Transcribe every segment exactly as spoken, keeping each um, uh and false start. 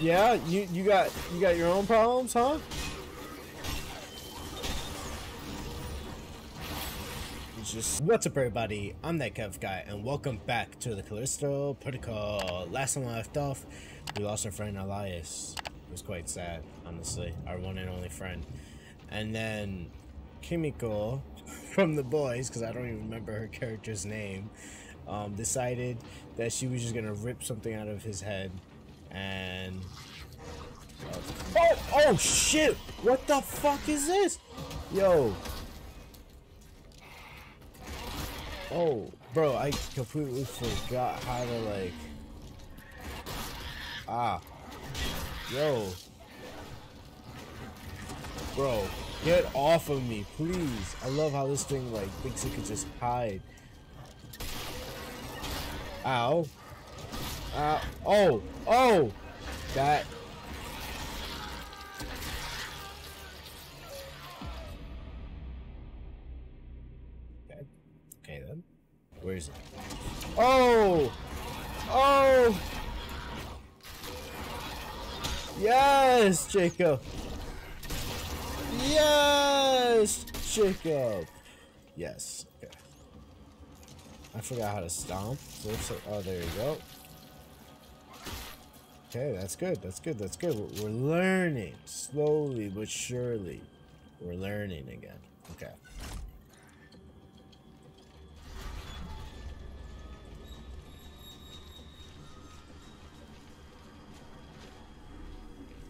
Yeah, you you got you got your own problems, huh? Just what's up, everybody? I'm TheKevGuy, and welcome back to the Callisto Protocol. Last time I left off, we lost our friend Elias. It was quite sad, honestly. Our one and only friend. And then Kimiko from The Boys, because I don't even remember her character's name, um, decided that she was just gonna rip something out of his head. And oh, oh shit! What the fuck is this? Yo. Oh, bro, I completely forgot how to, like, ah, yo, bro, get off of me, please. I love how this thing, like, thinks it could just hide. Ow. Uh, oh, oh, that. Okay then, where is it? Oh, oh, yes, Jacob, yes, Jacob, yes. Okay. I forgot how to stomp. So let's, oh, there you go. Okay, that's good. That's good. That's good. We're learning slowly but surely. We're learning again. Okay.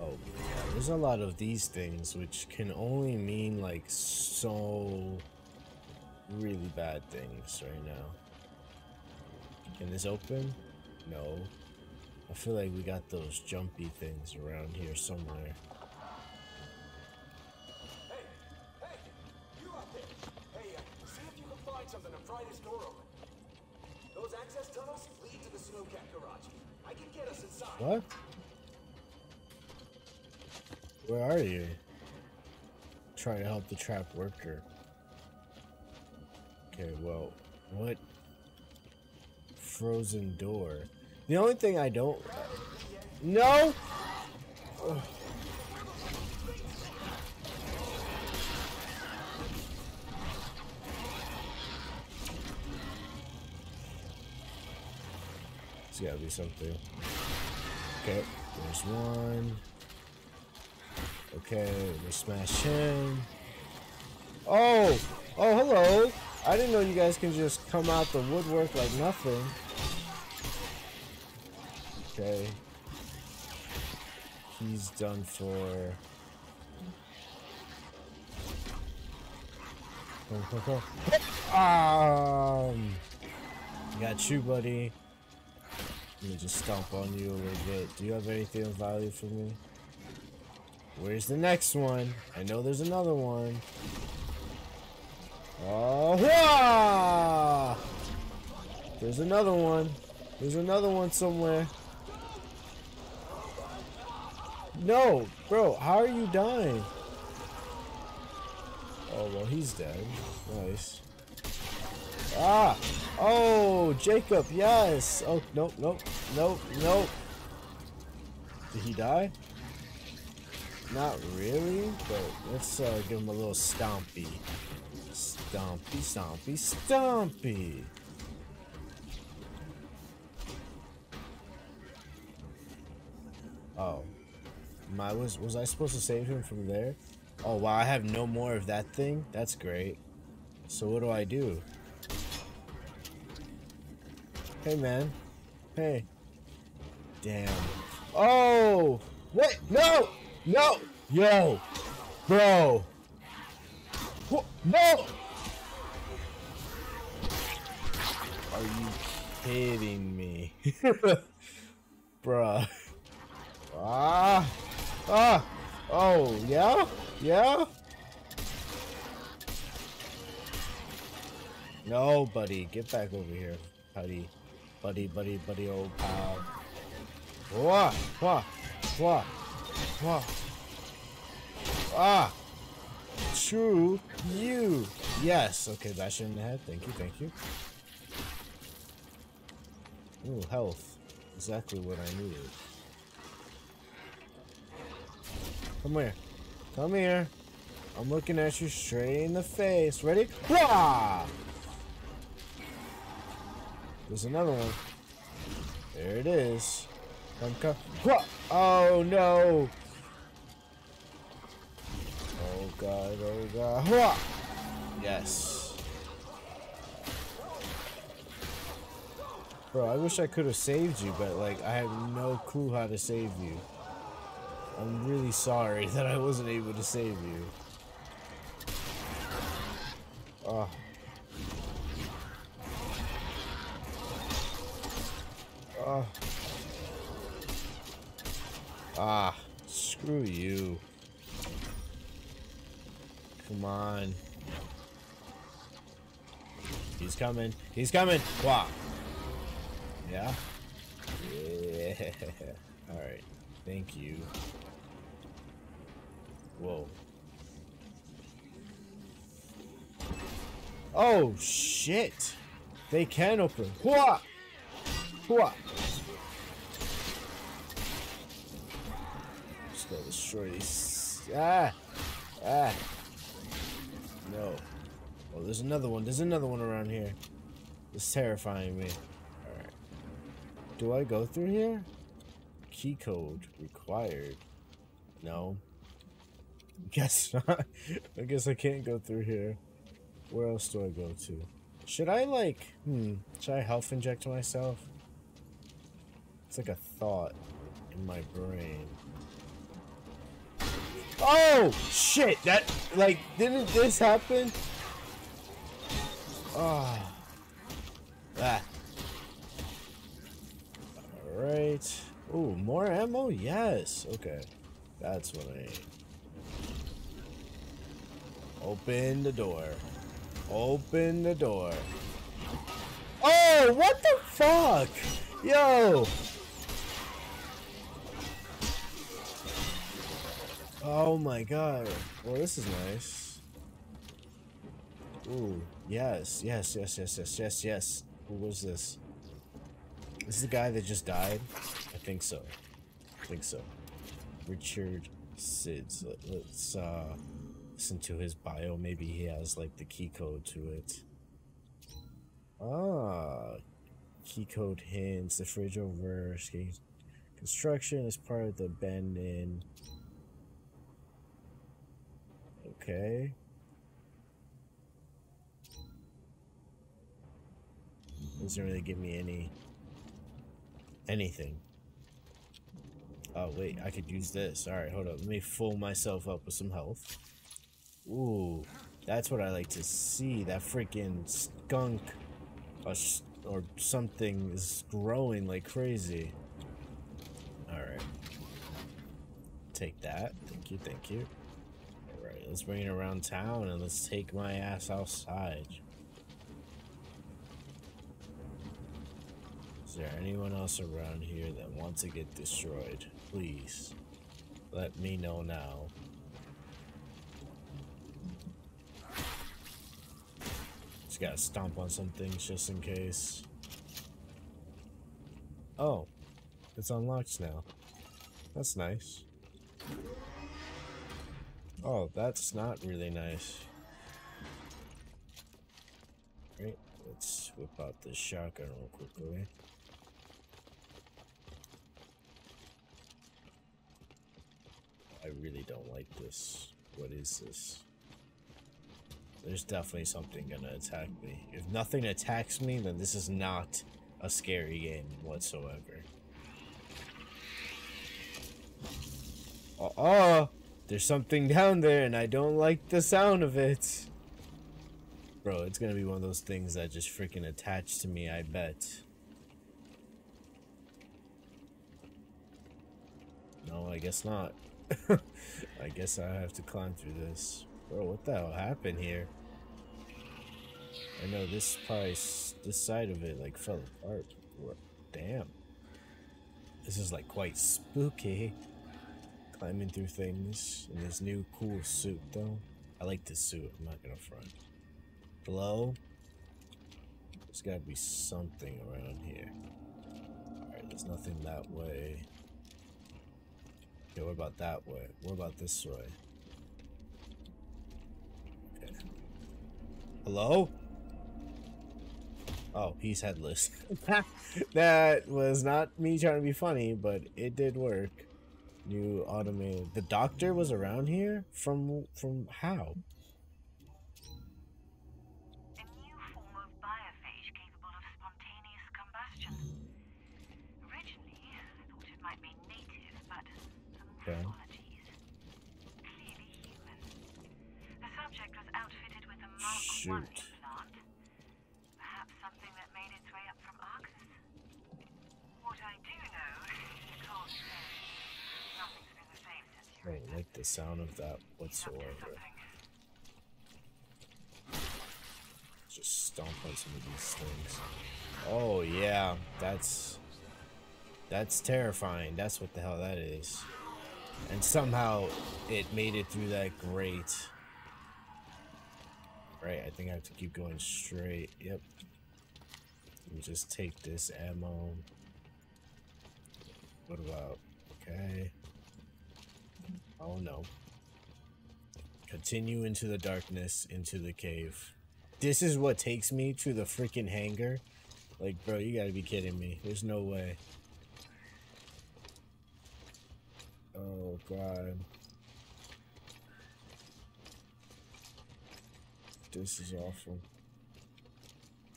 Oh, yeah, there's a lot of these things which can only mean like so really bad things right now. Can this open? No. I feel like we got those jumpy things around here somewhere. Hey, hey, you up there? Hey, uh, see if you can find something and pry this door open. Those access tunnels lead to the snowcat garage. I can get us inside. What? Where are you? Trying to help the trapped worker. Okay, well, what? Frozen door. The only thing I don't know. Ugh. It's gotta be something. Okay, there's one. Okay, let me smash him. Oh, oh, hello. I didn't know you guys can just come out the woodwork like nothing. Okay, he's done for. Um, got you, buddy. Let me just stomp on you a little bit. Do you have anything of value for me? Where's the next one? I know there's another one. Oh, wah! There's another one. There's another one somewhere. No, bro, how are you dying? Oh, well, he's dead. Nice. Ah! Oh, Jacob, yes! Oh, nope, nope, nope, nope. Did he die? Not really, but let's uh, give him a little stompy. Stompy, stompy, stompy! Oh. My, was was I supposed to save him from there? Oh wow, I have no more of that thing. That's great. So what do I do? Hey man. Hey. Damn. Oh! What? No! No! Yo! Bro! Whoa. No! Are you kidding me? Bruh. Ah! Ah! Oh, yeah? Yeah? No, buddy. Get back over here, buddy. Buddy, buddy, buddy, old pal. Wah! Wah! Wah! Wah! Ah! True you! Yes! Okay, bash it in the head. Thank you, thank you. Ooh, health. Exactly what I needed. Come here. Come here. I'm looking at you straight in the face. Ready? Wah! There's another one. There it is. Come, come. Wah! Oh, no. Oh, God. Oh, God. Wah! Yes. Bro, I wish I could have saved you, but, like, I have no clue how to save you. I'm really sorry that I wasn't able to save you. Oh. Oh. Ah, screw you. Come on. He's coming. He's coming. Wow. Yeah. Yeah. All right. Thank you. Whoa. Oh, shit. They can open. Hua! Hua! Just gotta destroy these. Ah! Ah! No. Oh, there's another one. There's another one around here. It's terrifying me. Alright. Do I go through here? Key code required. No. Guess not. I guess I can't go through here. Where else do I go to? Should I, like, hmm, should I health inject myself? It's like a thought in my brain. Oh, shit! That, like, didn't this happen? Oh. Ah. Alright. Ooh, more ammo? Yes! Okay. That's what I need. Open the door. Open the door. Oh, what the fuck? Yo. Oh my god. Well, this is nice. Ooh, yes, yes, yes, yes, yes, yes, yes. Who was this? This is the guy that just died? I think so. I think so. Richard Sids. Let's, uh... listen to his bio. Maybe he has like the key code to it. Ah, key code hints. The fridge over construction is part of the abandoned. Okay. Doesn't really give me any anything. Oh wait, I could use this. All right, hold up. Let me fool myself up with some health. Ooh, that's what I like to see. That freaking skunk or, or something is growing like crazy. Alright. Take that. Thank you, thank you. Alright, let's bring it around town and let's take my ass outside. Is there anyone else around here that wants to get destroyed? Please, let me know now. Just gotta stomp on some things just in case. Oh, it's unlocked now. That's nice. Oh, that's not really nice. Great, let's whip out this shotgun real quickly. I really don't like this. What is this? There's definitely something gonna attack me. If nothing attacks me, then this is not a scary game whatsoever. Uh-oh! There's something down there and I don't like the sound of it. Bro, it's gonna be one of those things that just freaking attached to me, I bet. No, I guess not. I guess I have to climb through this. Bro, what the hell happened here? I know this probably, this side of it like fell apart. Damn. This is like quite spooky. Climbing through things in this new cool suit though. I like this suit, I'm not gonna front. Blow. There's gotta be something around here. Alright, there's nothing that way. Okay, what about that way? What about this way? Okay. Hello? Oh, he's headless. That was not me trying to be funny, but it did work. New automated. The doctor was around here? From from how? A new form of biophage capable of spontaneous combustion. Originally, I thought it might be native, but the morphologies clearly human. The subject was outfitted with a Mark one implant. Perhaps something that made its way up from Arcus. What I do know is the cold stone. I don't like the sound of that whatsoever. Let's just stomp on some of these things. Oh yeah, that's that's terrifying. That's what the hell that is. And somehow it made it through that grate. Right, I think I have to keep going straight. Yep. Let me just take this ammo. What about? Okay. Oh no. Continue into the darkness, into the cave. This is what takes me to the freaking hangar? Like, bro, you gotta be kidding me. There's no way. Oh god. This is awful.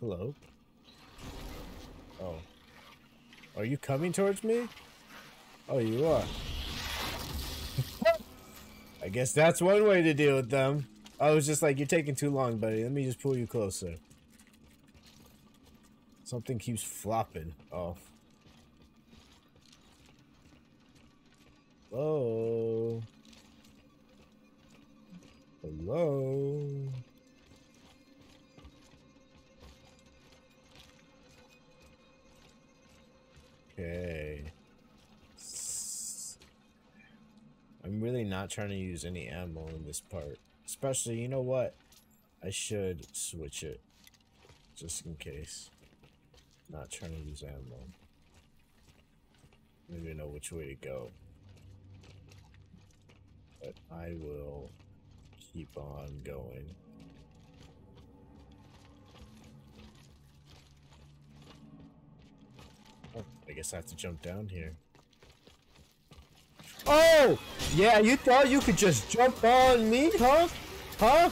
Hello? Oh. Are you coming towards me? Oh, you are. I guess that's one way to deal with them. I was just like, you're taking too long, buddy. Let me just pull you closer. Something keeps flopping off. Hello? Hello? Okay. I'm really not trying to use any ammo in this part. Especially, you know what? I should switch it. Just in case. Not trying to use ammo. I don't even know which way to go. But I will keep on going. Oh, I guess I have to jump down here. Oh! Yeah, you thought you could just jump on me, huh? Huh?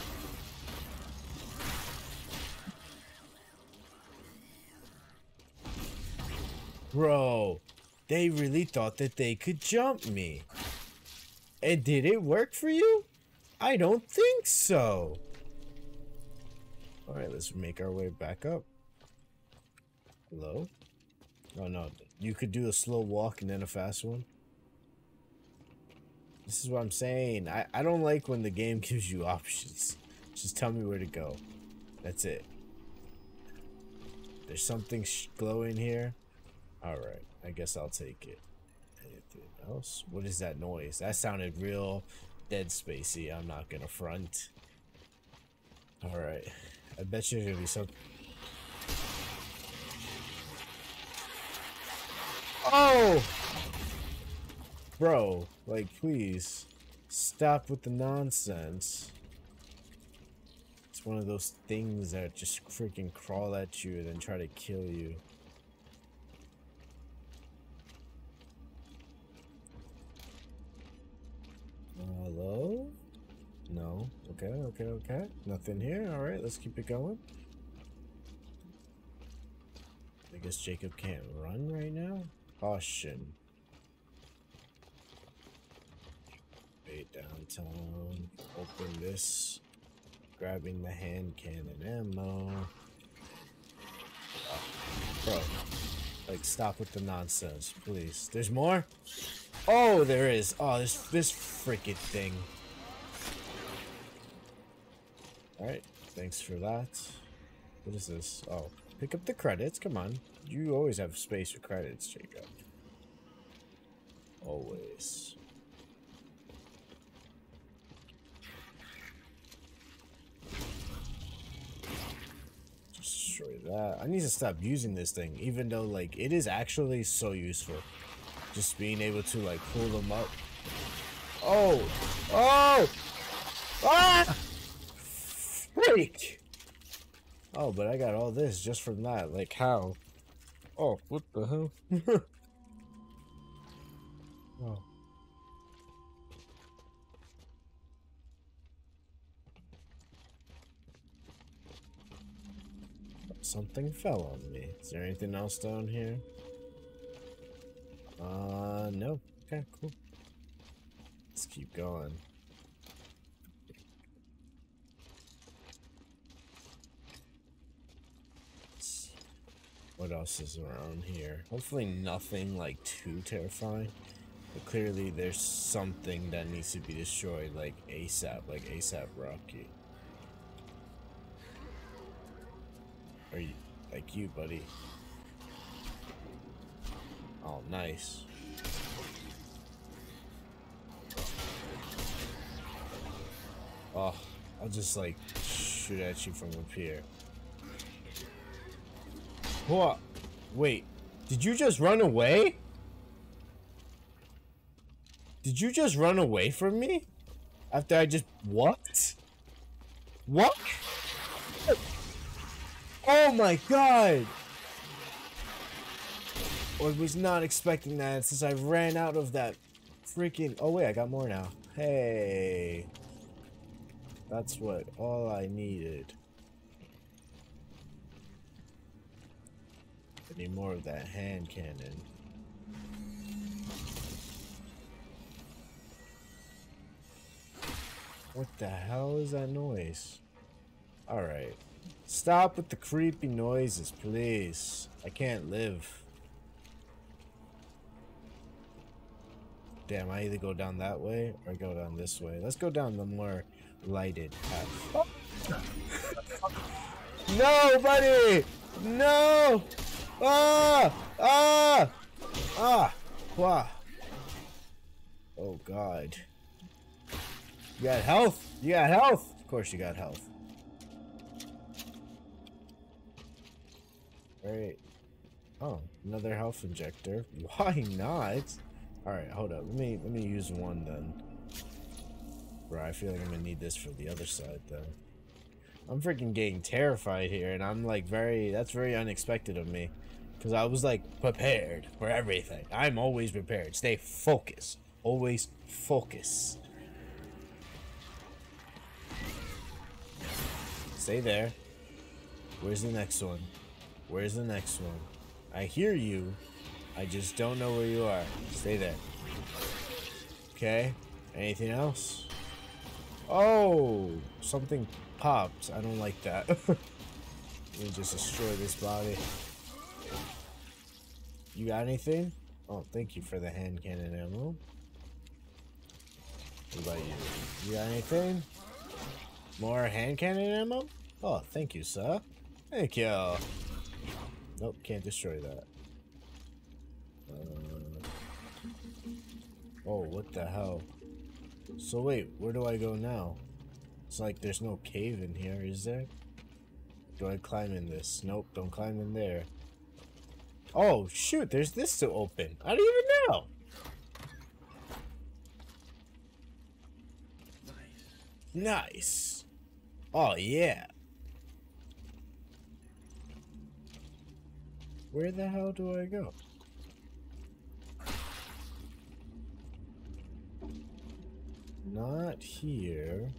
Bro, they really thought that they could jump me. And did it work for you? I don't think so. Alright, let's make our way back up. Hello? Oh no, you could do a slow walk and then a fast one. This is what I'm saying. I, I don't like when the game gives you options. Just tell me where to go. That's it. There's something sh glowing here. Alright. I guess I'll take it. Anything else? What is that noise? That sounded real Dead Spacey. I'm not gonna front. Alright. I bet you there's gonna be something. Oh! Bro, like, please stop with the nonsense. It's one of those things that just freaking crawl at you and then try to kill you. Hello? No. Okay, okay, okay. Nothing here. Alright, let's keep it going. I guess Jacob can't run right now. Caution. Downtown, open this, grabbing the hand cannon ammo. Oh, bro, like, stop with the nonsense, please. There's more? Oh, there is. Oh, this this freaking thing. Alright, thanks for that. What is this? Oh, pick up the credits. Come on. You always have space for credits, Jacob. Always. That. I need to stop using this thing, even though like it is actually so useful. Just being able to like pull them up Oh! Oh! Ah! Freak! Oh, but I got all this just from that. Like, how? Oh, what the hell? Oh. Something fell on me. Is there anything else down here? Uh, no. Okay, cool. Let's keep going. What else is around here? Hopefully nothing like too terrifying. But clearly there's something that needs to be destroyed like ASAP, like ASAP Rocky. Or you, like you, buddy. Oh, nice. Oh, I'll just like shoot at you from up here. What? Wait, did you just run away? Did you just run away from me? After I just what? What? Oh my god! I was not expecting that since I ran out of that freaking. Oh wait, I got more now. Hey, that's what all I needed. Need more of that hand cannon. What the hell is that noise? Alright. Stop with the creepy noises, please. I can't live. Damn, I either go down that way or go down this way. Let's go down the more lighted path. Oh. No, buddy! No! Ah! Ah! Ah! Wow. Oh god. You got health? You got health? Of course you got health. Alright. Oh, another health injector. Why not? Alright, hold up. Let me let me use one then. Bro, I feel like I'm gonna need this for the other side then. I'm freaking getting terrified here and I'm like very that's very unexpected of me. Because I was like prepared for everything. I'm always prepared. Stay focused. Always focus. Stay there. Where's the next one? Where's the next one? I hear you. I just don't know where you are. Stay there. Okay. Anything else? Oh, something popped. I don't like that. Let me just destroy this body. You got anything? Oh, thank you for the hand cannon ammo. What about you? You got anything? More hand cannon ammo? Oh, thank you, sir. Thank you. Nope, can't destroy that. Uh, oh, what the hell? So wait, where do I go now? It's like there's no cave in here, is there? Do I climb in this? Nope, don't climb in there. Oh, shoot, there's this to open. I don't even know. Nice. Nice. Oh, yeah. Where the hell do I go? Not here.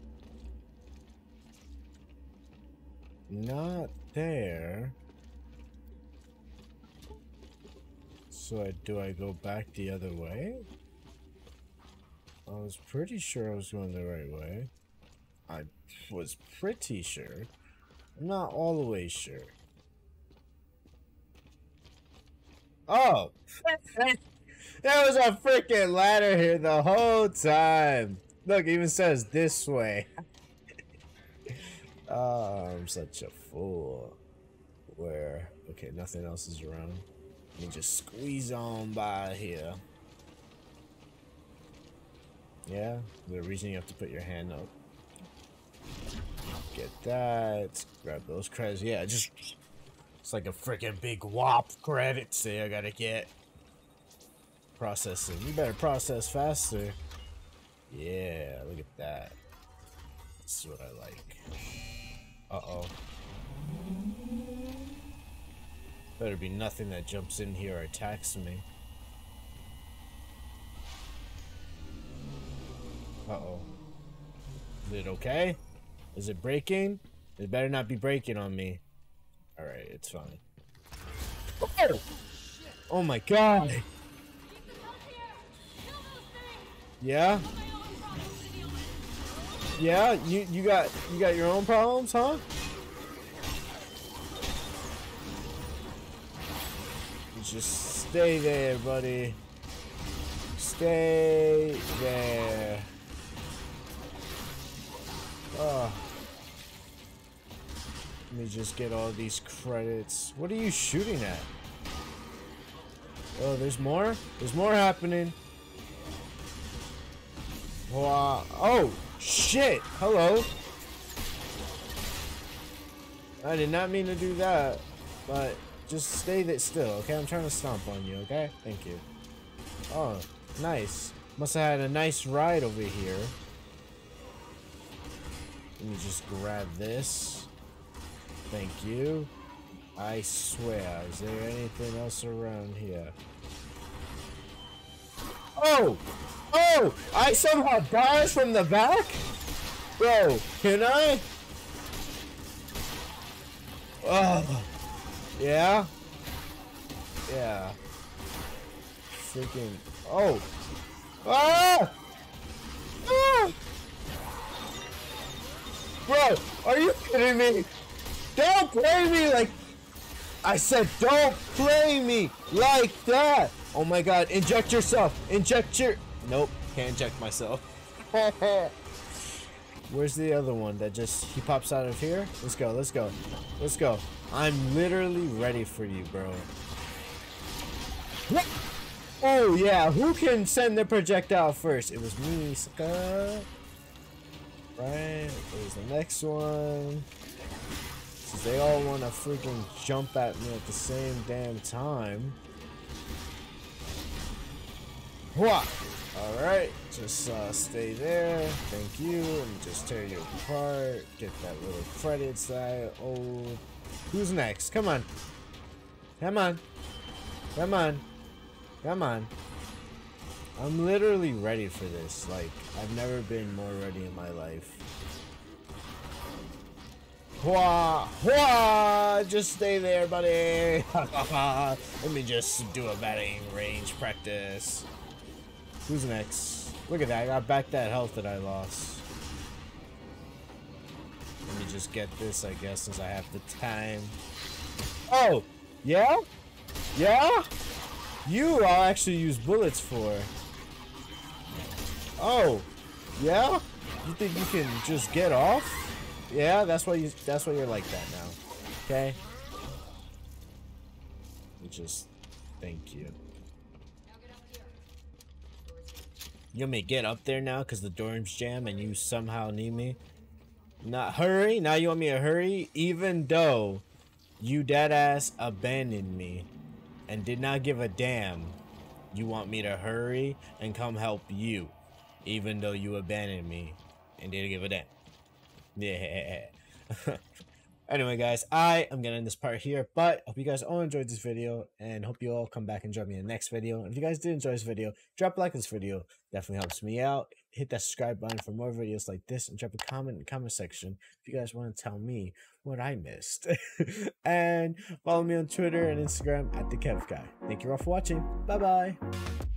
Not there. So I, do I go back the other way? I was pretty sure I was going the right way. I was pretty sure. I'm not all the way sure. Oh! There was a freaking ladder here the whole time! Look, it even says this way. Oh, I'm such a fool. Where? Okay, nothing else is around. Let me just squeeze on by here. Yeah, the reason you have to put your hand up. Get that. Grab those credits. Yeah, just. It's like a freaking big W A P credit. See, I gotta get. Processing. You better process faster. Yeah, look at that. That's what I like. Uh-oh. Better be nothing that jumps in here or attacks me. Uh-oh. Is it okay? Is it breaking? It better not be breaking on me. Alright, it's fine. Oh! Oh my god! Yeah? Yeah? You you got you got your own problems, huh? Just stay there, buddy. Stay there. Oh. Let me just get all these credits. What are you shooting at? Oh, there's more? There's more happening. Wow. Oh, shit. Hello. I did not mean to do that, but just stay there still, okay? I'm trying to stomp on you, okay? Thank you. Oh, nice. Must have had a nice ride over here. Let me just grab this. Thank you. I swear, is there anything else around here? Oh! Oh! I somehow dodged from the back? Bro, can I? Oh. Yeah? Yeah. Freaking. Oh! Ah! Ah! Bro, are you kidding me? Don't play me like. I said, don't play me like that! Oh my god, inject yourself! Inject your. Nope, can't inject myself. Where's the other one that just. He pops out of here? Let's go, let's go. Let's go. I'm literally ready for you, bro. What? Oh yeah, who can send the projectile first? It was me, sucker. Right, there's the next one. Since they all want to freaking jump at me at the same damn time. Wah! Alright, just uh, stay there. Thank you. And just tear you apart. Get that little credits that I owe. Who's next? Come on. Come on. Come on. Come on. I'm literally ready for this. Like, I've never been more ready in my life. Hua! Hua! Just stay there, buddy! Let me just do a batting range practice. Who's next? Look at that. I got back that health that I lost. Let me just get this, I guess, since I have the time. Oh! Yeah? Yeah? You, I'll actually use bullets for. Oh! Yeah? You think you can just get off? Yeah, that's why you, that's why you're like that now. Okay? You just... Thank you. You want me to get up there now because the dorms jam and you somehow need me? Not hurry, now you want me to hurry, even though you deadass abandoned me and did not give a damn. You want me to hurry and come help you, even though you abandoned me and didn't give a damn. Yeah. Anyway, guys, I am gonna end this part here, but hope you guys all enjoyed this video and hope you all come back and join me in the next video. And if you guys did enjoy this video, drop a like on this video, definitely helps me out. Hit that subscribe button for more videos like this and drop a comment in the comment section if you guys want to tell me what I missed. And follow me on Twitter and Instagram at TheKevGuy. Thank you all for watching. Bye bye.